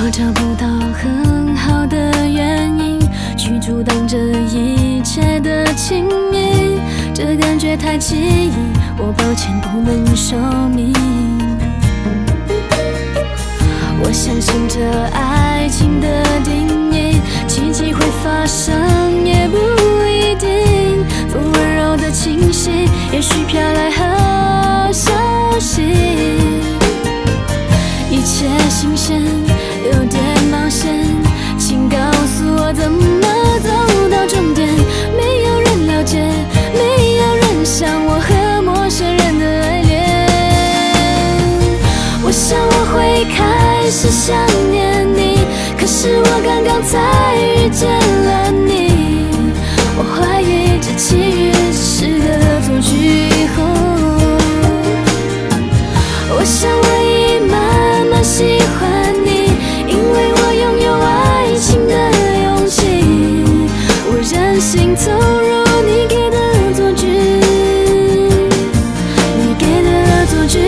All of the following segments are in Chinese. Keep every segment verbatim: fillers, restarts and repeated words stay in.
我找不到很好的原因去阻挡这一切的亲密，这感觉太奇异，我抱歉不能说明。我相信这爱情的定义，奇迹会发生也不一定。风温柔的清晰，也许飘来好消息，一切新鲜。 有点冒险，请告诉我怎么走到终点。没有人了解，没有人像我和陌生人的爱恋。我想我会开始想念你，可是我刚刚才遇见了你。我怀疑这奇遇只是个恶作剧。我想我已慢慢喜欢你。 心走入你给的恶作剧，你给的恶作剧。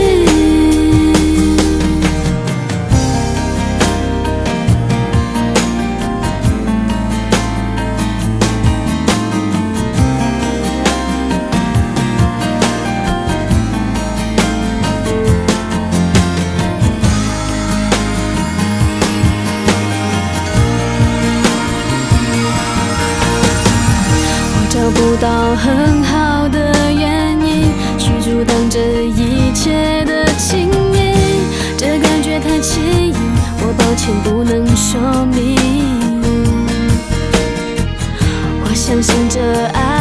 不到很好的原因去阻挡这一切的亲密，这感觉太奇异，我抱歉不能说明。我相信这爱。